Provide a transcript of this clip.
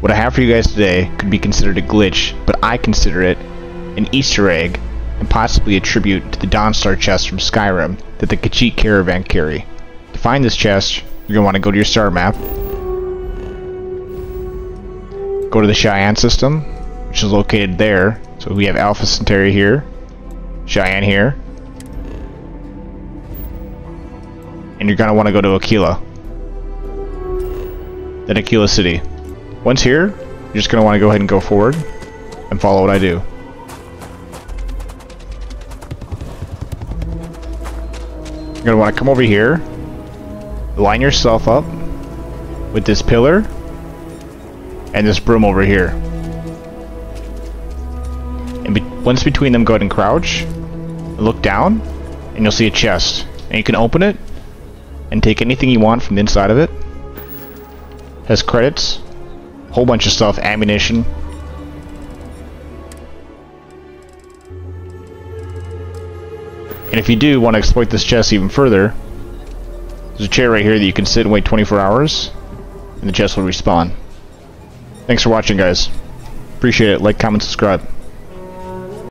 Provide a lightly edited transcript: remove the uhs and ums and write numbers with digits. What I have for you guys today could be considered a glitch, but I consider it an Easter egg and possibly a tribute to the Dawnstar chest from Skyrim that the Kachik Caravan carry. To find this chest, you're going to want to go to your star map, go to the Cheyenne system, which is located there. So we have Alpha Centauri here, Cheyenne here, and you're going to want to go to Akila, then Akila City. Once here, you're just going to want to go ahead and go forward and follow what I do. You're going to want to come over here, line yourself up with this pillar and this broom over here. And once between them, go ahead and crouch, and look down, and you'll see a chest. And you can open it and take anything you want from the inside of it. It has credits, a whole bunch of stuff, ammunition. And if you do want to exploit this chest even further, there's a chair right here that you can sit and wait 24 hours, and the chest will respawn. Thanks for watching, guys. Appreciate it. Like, comment, subscribe.